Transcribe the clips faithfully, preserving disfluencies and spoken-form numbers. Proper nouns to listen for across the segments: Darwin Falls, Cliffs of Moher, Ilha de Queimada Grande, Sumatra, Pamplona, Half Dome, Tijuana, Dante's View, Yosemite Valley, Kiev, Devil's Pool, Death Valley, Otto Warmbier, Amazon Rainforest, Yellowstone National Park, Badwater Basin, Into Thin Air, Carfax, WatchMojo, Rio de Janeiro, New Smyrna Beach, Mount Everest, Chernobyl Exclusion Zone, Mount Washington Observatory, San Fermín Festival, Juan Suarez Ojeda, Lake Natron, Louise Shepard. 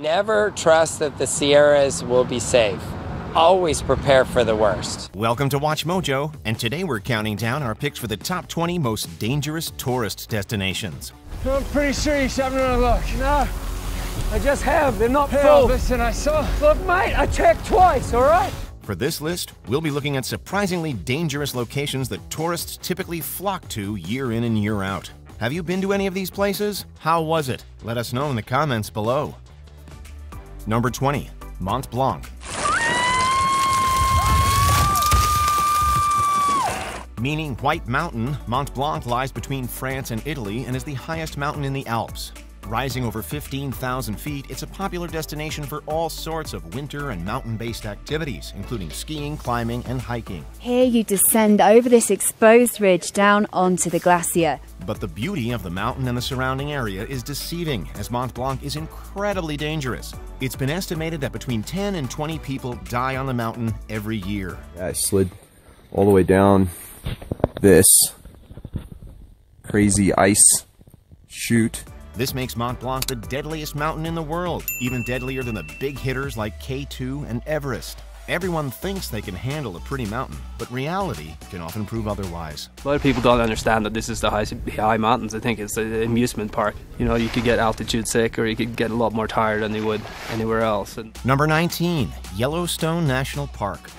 Never trust that the Sierras will be safe. Always prepare for the worst. Welcome to WatchMojo, and today we're counting down our picks for the top twenty most dangerous tourist destinations. I'm pretty sure you should have another look. No, I just have. They're not hey, full. Listen, I saw. Look, mate, I checked twice, all right? For this list, we'll be looking at surprisingly dangerous locations that tourists typically flock to year in and year out. Have you been to any of these places? How was it? Let us know in the comments below. Number twenty. Mont Blanc. Meaning White Mountain, Mont Blanc lies between France and Italy and is the highest mountain in the Alps. Rising over fifteen thousand feet, it's a popular destination for all sorts of winter and mountain-based activities, including skiing, climbing, and hiking. Here you descend over this exposed ridge down onto the glacier. But the beauty of the mountain and the surrounding area is deceiving, as Mont Blanc is incredibly dangerous. It's been estimated that between ten and twenty people die on the mountain every year. Yeah, I slid all the way down this crazy ice chute. This makes Mont Blanc the deadliest mountain in the world, even deadlier than the big hitters like K two and Everest. Everyone thinks they can handle a pretty mountain, but reality can often prove otherwise. A lot of people don't understand that this is the high, high mountains. They think it's an amusement park. You know, you could get altitude sick, or you could get a lot more tired than you would anywhere else. And number nineteen, Yellowstone National Park.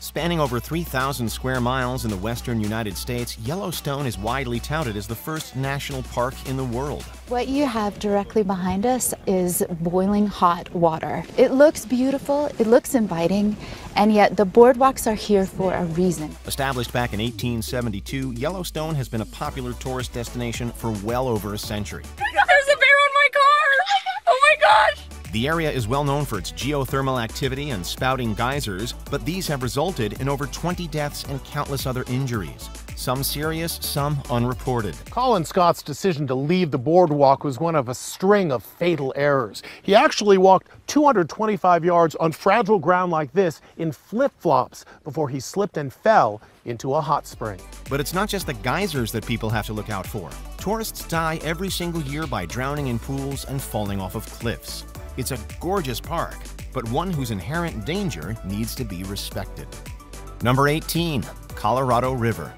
Spanning over three thousand square miles in the western United States, Yellowstone is widely touted as the first national park in the world. What you have directly behind us is boiling hot water. It looks beautiful, it looks inviting, and yet the boardwalks are here for a reason. Established back in eighteen seventy-two, Yellowstone has been a popular tourist destination for well over a century. There's a bear on my car! Oh my gosh! The area is well known for its geothermal activity and spouting geysers, but these have resulted in over twenty deaths and countless other injuries, some serious, some unreported. Colin Scott's decision to leave the boardwalk was one of a string of fatal errors. He actually walked two hundred twenty-five yards on fragile ground like this in flip-flops before he slipped and fell into a hot spring. But it's not just the geysers that people have to look out for. Tourists die every single year by drowning in pools and falling off of cliffs. It's a gorgeous park, but one whose inherent danger needs to be respected. Number eighteen, Colorado River.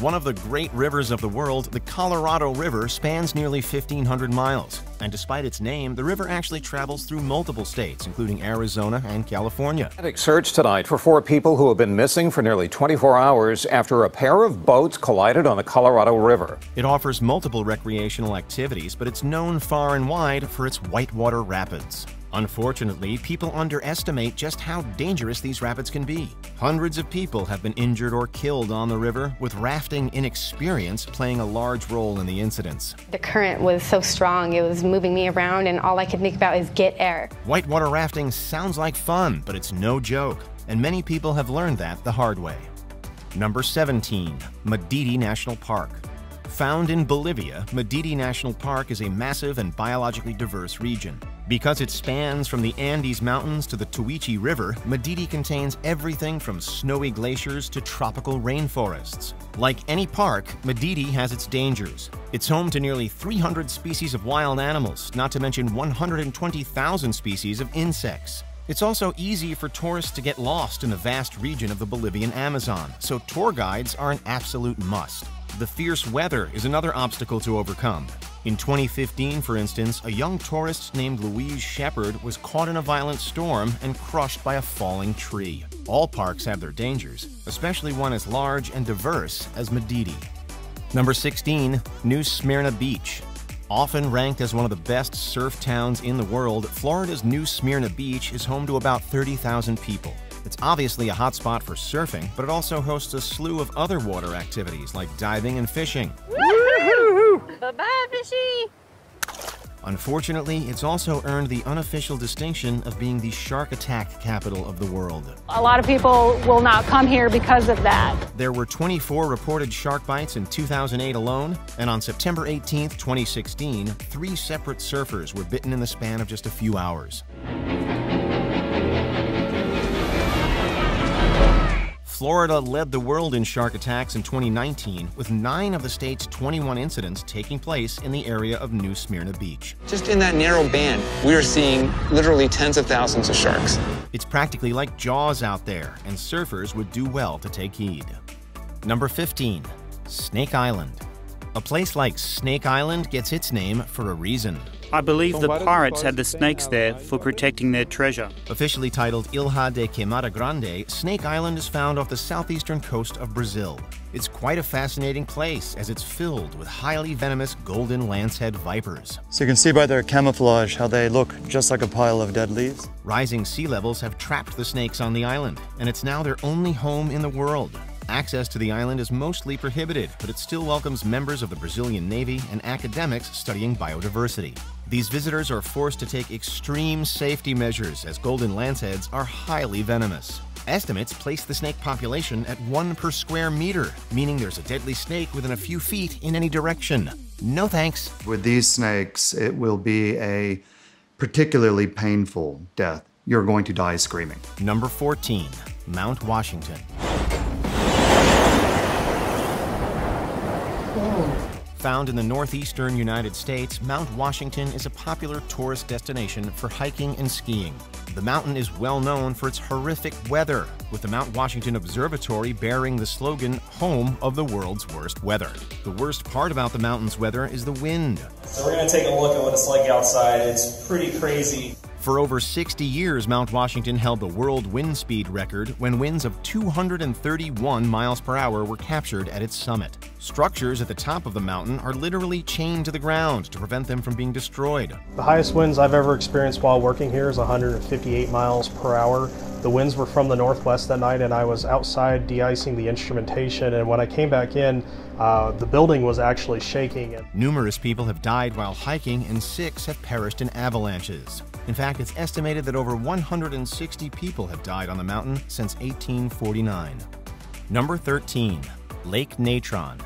One of the great rivers of the world, the Colorado River spans nearly fifteen hundred miles. And despite its name, the river actually travels through multiple states, including Arizona and California. Frantic search tonight for four people who have been missing for nearly twenty-four hours after a pair of boats collided on the Colorado River. It offers multiple recreational activities, but it's known far and wide for its whitewater rapids. Unfortunately, people underestimate just how dangerous these rapids can be. Hundreds of people have been injured or killed on the river, with rafting inexperience playing a large role in the incidents. The current was so strong, it was moving me around, and all I could think about is get air. Whitewater rafting sounds like fun, but it's no joke, and many people have learned that the hard way. Number seventeen, Madidi National Park. Found in Bolivia, Madidi National Park is a massive and biologically diverse region. Because it spans from the Andes Mountains to the Tuichi River, Madidi contains everything from snowy glaciers to tropical rainforests. Like any park, Madidi has its dangers. It's home to nearly three hundred species of wild animals, not to mention one hundred twenty thousand species of insects. It's also easy for tourists to get lost in the vast region of the Bolivian Amazon, so tour guides are an absolute must. The fierce weather is another obstacle to overcome. In twenty fifteen, for instance, a young tourist named Louise Shepard was caught in a violent storm and crushed by a falling tree. All parks have their dangers, especially one as large and diverse as Madidi. Number sixteen, New Smyrna Beach. Often ranked as one of the best surf towns in the world, Florida's New Smyrna Beach is home to about thirty thousand people. It's obviously a hotspot for surfing, but it also hosts a slew of other water activities like diving and fishing. Bye-bye, fishy! Unfortunately, it's also earned the unofficial distinction of being the shark attack capital of the world. A lot of people will not come here because of that. There were twenty-four reported shark bites in two thousand eight alone, and on September eighteenth, twenty sixteen, three separate surfers were bitten in the span of just a few hours. Florida led the world in shark attacks in twenty nineteen, with nine of the state's twenty-one incidents taking place in the area of New Smyrna Beach. Just in that narrow band, we are seeing literally tens of thousands of sharks. It's practically like Jaws out there, and surfers would do well to take heed. Number fifteen. Snake Island. A place like Snake Island gets its name for a reason. I believe the pirates had the snakes there for protecting their treasure. Officially titled Ilha de Queimada Grande, Snake Island is found off the southeastern coast of Brazil. It's quite a fascinating place, as it's filled with highly venomous golden lancehead vipers. So you can see by their camouflage how they look just like a pile of dead leaves. Rising sea levels have trapped the snakes on the island, and it's now their only home in the world. Access to the island is mostly prohibited, but it still welcomes members of the Brazilian Navy and academics studying biodiversity. These visitors are forced to take extreme safety measures, as golden lanceheads are highly venomous. Estimates place the snake population at one per square meter, meaning there's a deadly snake within a few feet in any direction. No thanks. With these snakes, it will be a particularly painful death. You're going to die screaming. Number fourteen. Mount Washington. Found in the northeastern United States, Mount Washington is a popular tourist destination for hiking and skiing. The mountain is well known for its horrific weather, with the Mount Washington Observatory bearing the slogan, "Home of the World's Worst Weather." The worst part about the mountain's weather is the wind. So we're going to take a look at what it's like outside. It's pretty crazy. For over sixty years, Mount Washington held the world wind speed record when winds of two hundred thirty-one miles per hour were captured at its summit. Structures at the top of the mountain are literally chained to the ground to prevent them from being destroyed. The highest winds I've ever experienced while working here is one hundred fifty-eight miles per hour. The winds were from the northwest that night, and I was outside de-icing the instrumentation, and when I came back in, uh, the building was actually shaking. Numerous people have died while hiking, and six have perished in avalanches. In fact, it's estimated that over one hundred sixty people have died on the mountain since eighteen forty-nine. Number thirteen. Lake Natron.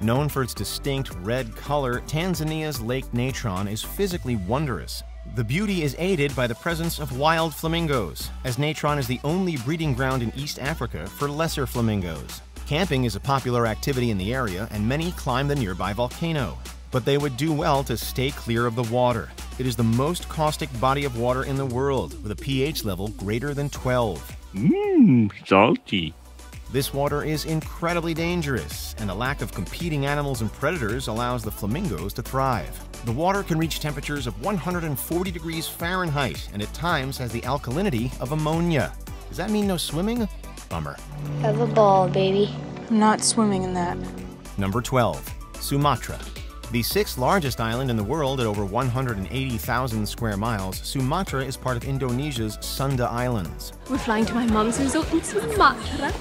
Known for its distinct red color, Tanzania's Lake Natron is physically wondrous. The beauty is aided by the presence of wild flamingos, as Natron is the only breeding ground in East Africa for lesser flamingos. Camping is a popular activity in the area, and many climb the nearby volcano. But they would do well to stay clear of the water. It is the most caustic body of water in the world, with a pH level greater than twelve. Mmm, salty. This water is incredibly dangerous, and a lack of competing animals and predators allows the flamingos to thrive. The water can reach temperatures of one hundred forty degrees Fahrenheit, and at times has the alkalinity of ammonia. Does that mean no swimming? Bummer. Have a ball, baby. I'm not swimming in that. Number twelve. Sumatra. The sixth largest island in the world at over one hundred eighty thousand square miles, Sumatra is part of Indonesia's Sunda Islands. We're flying to my mom's resort in Sumatra.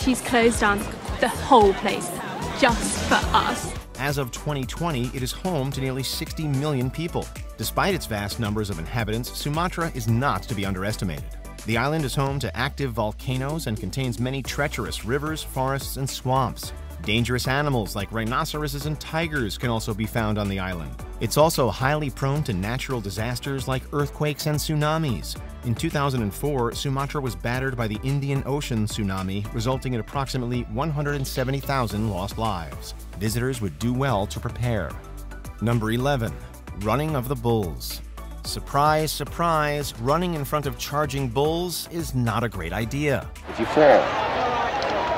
She's closed down the whole place just for us. As of twenty twenty, it is home to nearly sixty million people. Despite its vast numbers of inhabitants, Sumatra is not to be underestimated. The island is home to active volcanoes and contains many treacherous rivers, forests, and swamps. Dangerous animals like rhinoceroses and tigers can also be found on the island. It's also highly prone to natural disasters like earthquakes and tsunamis. In two thousand four, Sumatra was battered by the Indian Ocean tsunami, resulting in approximately one hundred seventy thousand lost lives. Visitors would do well to prepare. Number eleven. Running of the Bulls. Surprise, surprise, running in front of charging bulls is not a great idea. If you fall,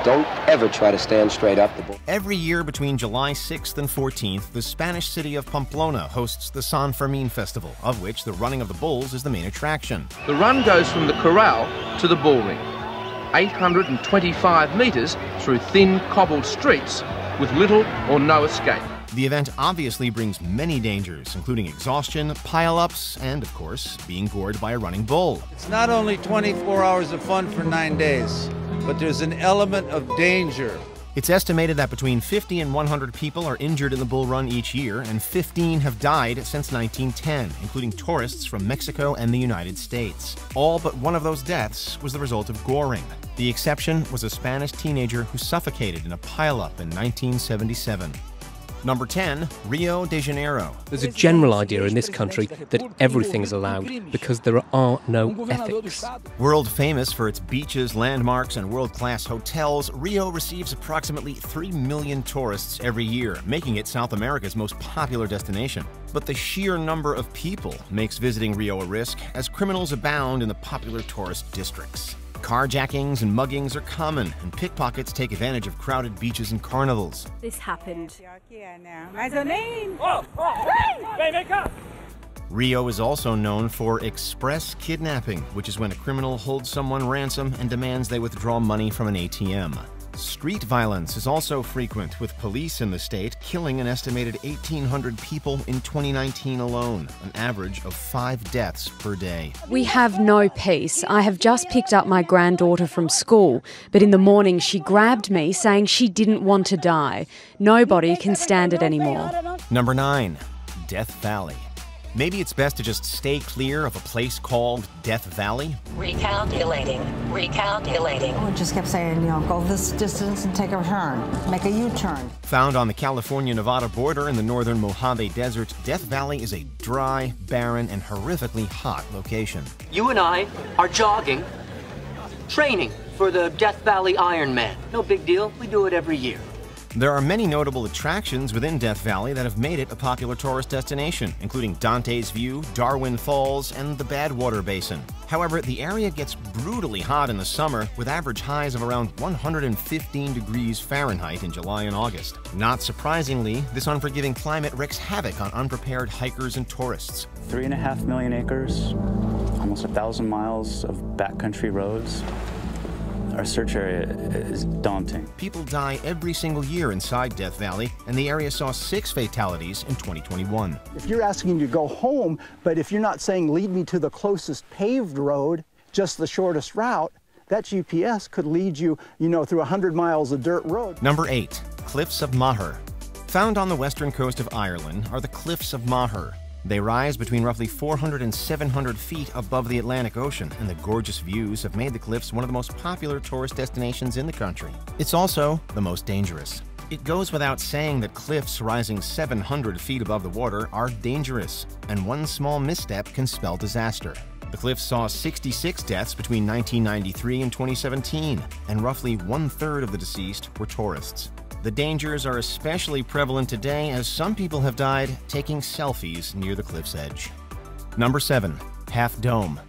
don't ever try to stand straight up. The bull. Every year between July sixth and fourteenth, the Spanish city of Pamplona hosts the San Fermín Festival, of which the running of the bulls is the main attraction. The run goes from the corral to the bull ring, eight hundred twenty-five meters through thin cobbled streets with little or no escape. The event obviously brings many dangers, including exhaustion, pile-ups, and, of course, being gored by a running bull. It's not only twenty-four hours of fun for nine days, but there's an element of danger. It's estimated that between fifty and one hundred people are injured in the bull run each year, and fifteen have died since nineteen ten, including tourists from Mexico and the United States. All but one of those deaths was the result of goring. The exception was a Spanish teenager who suffocated in a pile-up in nineteen seventy-seven. Number ten, Rio de Janeiro. There's a general idea in this country that everything's allowed because there are no ethics. World famous for its beaches, landmarks, and world-class hotels, Rio receives approximately three million tourists every year, making it South America's most popular destination. But the sheer number of people makes visiting Rio a risk, as criminals abound in the popular tourist districts. Carjackings and muggings are common, and pickpockets take advantage of crowded beaches and carnivals. This happened. Rio is also known for express kidnapping, which is when a criminal holds someone ransom and demands they withdraw money from an A T M. Street violence is also frequent, with police in the state killing an estimated eighteen hundred people in twenty nineteen alone, an average of five deaths per day. We have no peace. I have just picked up my granddaughter from school, but in the morning she grabbed me, saying she didn't want to die. Nobody can stand it anymore. Number nine, Death Valley. Maybe it's best to just stay clear of a place called Death Valley. Recalculating, recalculating. We just kept saying, you know, go this distance and take a turn, make a U-turn. Found on the California-Nevada border in the northern Mojave Desert, Death Valley is a dry, barren, and horrifically hot location. You and I are jogging, training for the Death Valley Ironman. No big deal, we do it every year. There are many notable attractions within Death Valley that have made it a popular tourist destination, including Dante's View, Darwin Falls, and the Badwater Basin. However, the area gets brutally hot in the summer, with average highs of around one hundred fifteen degrees Fahrenheit in July and August. Not surprisingly, this unforgiving climate wreaks havoc on unprepared hikers and tourists. Three and a half million acres, almost a thousand miles of backcountry roads. Our search area is daunting. People die every single year inside Death Valley, and the area saw six fatalities in twenty twenty-one. If you're asking to go home, but if you're not saying, lead me to the closest paved road, just the shortest route, that G P S could lead you, you know, through one hundred miles of dirt road. Number eight, Cliffs of Moher. Found on the western coast of Ireland are the Cliffs of Moher. They rise between roughly four hundred and seven hundred feet above the Atlantic Ocean, and the gorgeous views have made the cliffs one of the most popular tourist destinations in the country. It's also the most dangerous. It goes without saying that cliffs rising seven hundred feet above the water are dangerous, and one small misstep can spell disaster. The cliffs saw sixty-six deaths between nineteen ninety-three and twenty seventeen, and roughly one-third of the deceased were tourists. The dangers are especially prevalent today, as some people have died taking selfies near the cliff's edge. Number seven, Half Dome.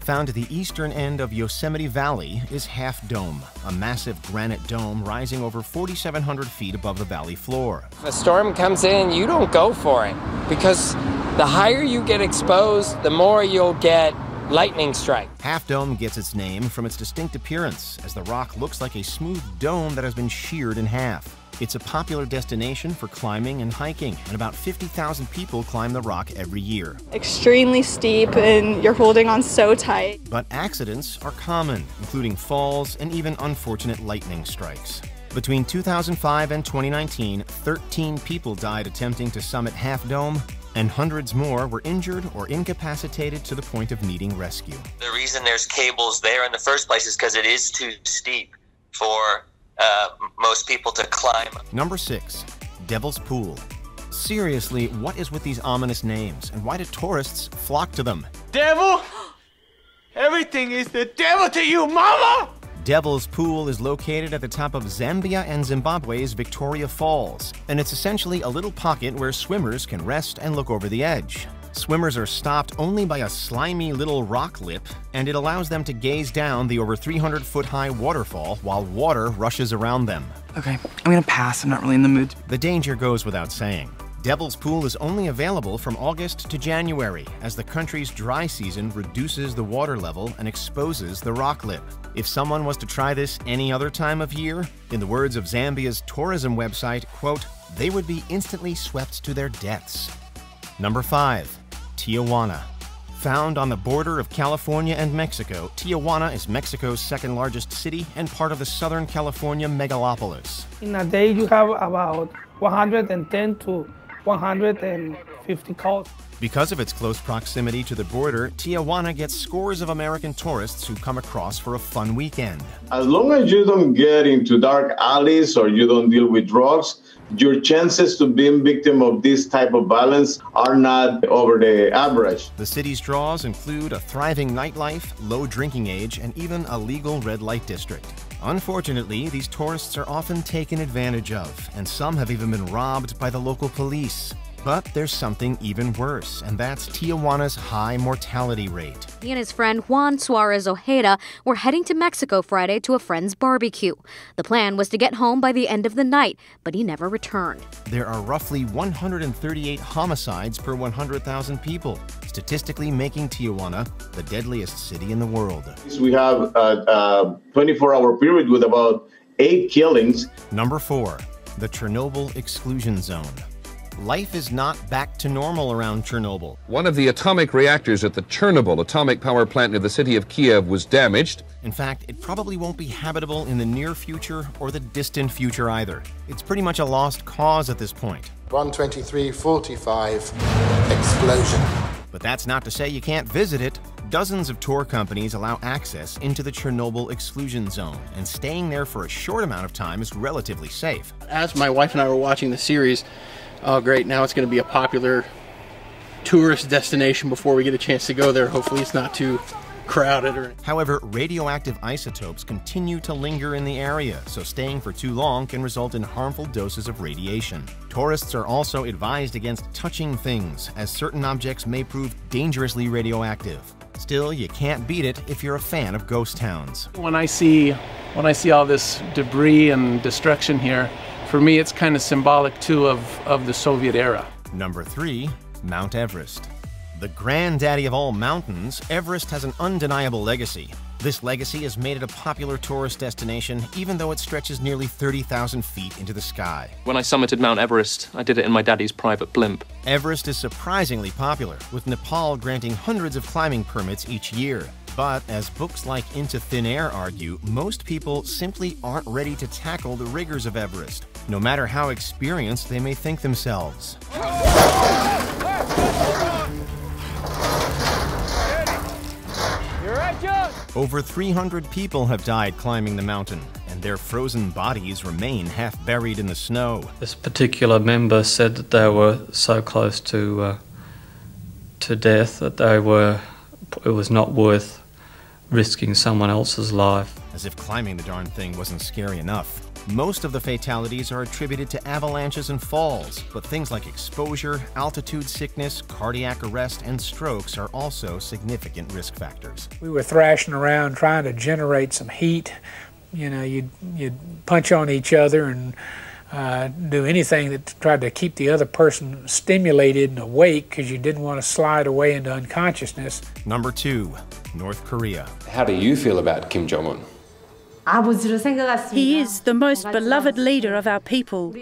Found at the eastern end of Yosemite Valley is Half Dome, a massive granite dome rising over four thousand seven hundred feet above the valley floor. If a storm comes in, you don't go for it, because the higher you get exposed, the more you'll get lightning strike. Half Dome gets its name from its distinct appearance, as the rock looks like a smooth dome that has been sheared in half. It's a popular destination for climbing and hiking, and about fifty thousand people climb the rock every year. Extremely steep, and you're holding on so tight. But accidents are common, including falls and even unfortunate lightning strikes. Between two thousand five and twenty nineteen, thirteen people died attempting to summit Half Dome, and hundreds more were injured or incapacitated to the point of needing rescue. The reason there's cables there in the first place is because it is too steep for Uh, most people to climb. Number six, Devil's Pool. Seriously, what is with these ominous names, and why do tourists flock to them? Devil? Everything is the devil to you, mama! Devil's Pool is located at the top of Zambia and Zimbabwe's Victoria Falls, and it's essentially a little pocket where swimmers can rest and look over the edge. Swimmers are stopped only by a slimy little rock lip, and it allows them to gaze down the over three hundred foot high waterfall while water rushes around them. Okay, I'm gonna pass, I'm not really in the mood. The danger goes without saying. Devil's Pool is only available from August to January, as the country's dry season reduces the water level and exposes the rock lip. If someone was to try this any other time of year, in the words of Zambia's tourism website, quote, they would be instantly swept to their deaths. Number five, Tijuana. Found on the border of California and Mexico, Tijuana is Mexico's second largest city and part of the Southern California megalopolis. In a day, you have about one hundred ten to one hundred fifty fifty calls. Because of its close proximity to the border, Tijuana gets scores of American tourists who come across for a fun weekend. As long as you don't get into dark alleys or you don't deal with drugs, your chances to being victim of this type of violence are not over the average. The city's draws include a thriving nightlife, low drinking age, and even a legal red light district. Unfortunately, these tourists are often taken advantage of, and some have even been robbed by the local police. But there's something even worse, and that's Tijuana's high mortality rate. He and his friend Juan Suarez Ojeda were heading to Mexico Friday to a friend's barbecue. The plan was to get home by the end of the night, but he never returned. There are roughly one hundred thirty-eight homicides per one hundred thousand people, statistically making Tijuana the deadliest city in the world. We have a twenty-four hour period with about eight killings. Number four, the Chernobyl Exclusion Zone. Life is not back to normal around Chernobyl. One of the atomic reactors at the Chernobyl atomic power plant near the city of Kiev was damaged. In fact, it probably won't be habitable in the near future or the distant future either. It's pretty much a lost cause at this point. one twenty-three forty-five explosion. But that's not to say you can't visit it. Dozens of tour companies allow access into the Chernobyl Exclusion Zone, and staying there for a short amount of time is relatively safe. As my wife and I were watching the series, oh great, now it's going to be a popular tourist destination before we get a chance to go there. Hopefully it's not too crowded. Or... However, radioactive isotopes continue to linger in the area, so staying for too long can result in harmful doses of radiation. Tourists are also advised against touching things, as certain objects may prove dangerously radioactive. Still, you can't beat it if you're a fan of ghost towns. When I see, when I see all this debris and destruction here, for me, it's kind of symbolic, too, of, of the Soviet era. Number three, Mount Everest. The granddaddy of all mountains, Everest has an undeniable legacy. This legacy has made it a popular tourist destination, even though it stretches nearly thirty thousand feet into the sky. When I summited Mount Everest, I did it in my daddy's private blimp. Everest is surprisingly popular, with Nepal granting hundreds of climbing permits each year. But as books like Into Thin Air argue, most people simply aren't ready to tackle the rigors of Everest, no matter how experienced they may think themselves. Over three hundred people have died climbing the mountain, and their frozen bodies remain half buried in the snow. This particular member said that they were so close to, uh, to death that they were, it was not worth risking someone else's life. As if climbing the darn thing wasn't scary enough. Most of the fatalities are attributed to avalanches and falls, but things like exposure, altitude sickness, cardiac arrest, and strokes are also significant risk factors. We were thrashing around trying to generate some heat. You know, you'd, you'd punch on each other and uh, do anything that tried to keep the other person stimulated and awake because you didn't want to slide away into unconsciousness. Number two, North Korea. How do you feel about Kim Jong-un? He is the most beloved leader of our people,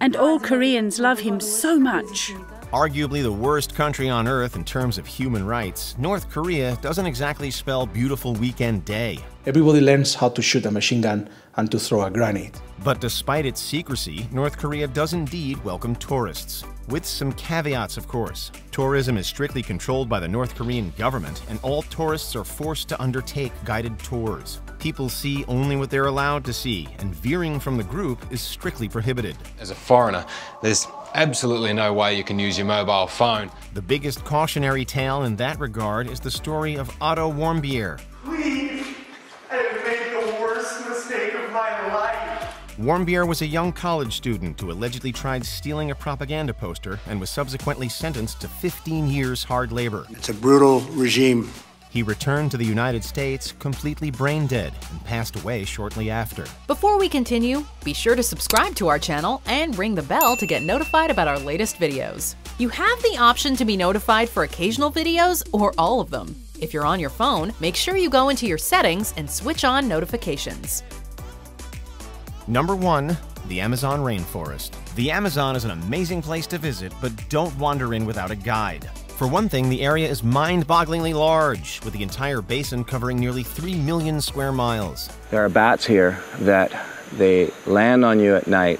and all Koreans love him so much. Arguably the worst country on earth in terms of human rights, North Korea doesn't exactly spell beautiful weekend day. Everybody learns how to shoot a machine gun and to throw a grenade. But despite its secrecy, North Korea does indeed welcome tourists. With some caveats, of course. Tourism is strictly controlled by the North Korean government, and all tourists are forced to undertake guided tours. People see only what they're allowed to see, and veering from the group is strictly prohibited. As a foreigner, there's absolutely no way you can use your mobile phone. The biggest cautionary tale in that regard is the story of Otto Warmbier. Please, I made the worst mistake of my life. Warmbier was a young college student who allegedly tried stealing a propaganda poster and was subsequently sentenced to fifteen years hard labor. It's a brutal regime. He returned to the United States completely brain dead and passed away shortly after. Before we continue, be sure to subscribe to our channel and ring the bell to get notified about our latest videos. You have the option to be notified for occasional videos or all of them. If you're on your phone, make sure you go into your settings and switch on notifications. Number one, the Amazon Rainforest. The Amazon is an amazing place to visit, but don't wander in without a guide. For one thing, the area is mind-bogglingly large, with the entire basin covering nearly three million square miles. There are bats here that they land on you at night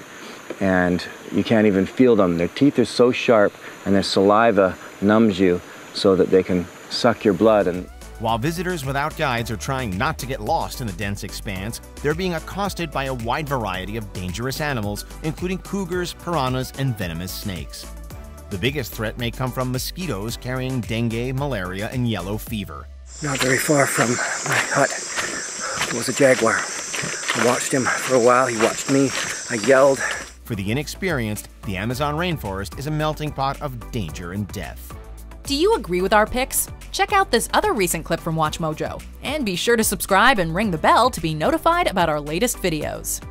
and you can't even feel them. Their teeth are so sharp and their saliva numbs you so that they can suck your blood. And while visitors without guides are trying not to get lost in the dense expanse, they're being accosted by a wide variety of dangerous animals, including cougars, piranhas, and venomous snakes. The biggest threat may come from mosquitoes carrying dengue, malaria, and yellow fever. Not very far from my hut was a jaguar. I watched him for a while, he watched me, I yelled. For the inexperienced, the Amazon rainforest is a melting pot of danger and death. Do you agree with our picks? Check out this other recent clip from WatchMojo, and be sure to subscribe and ring the bell to be notified about our latest videos.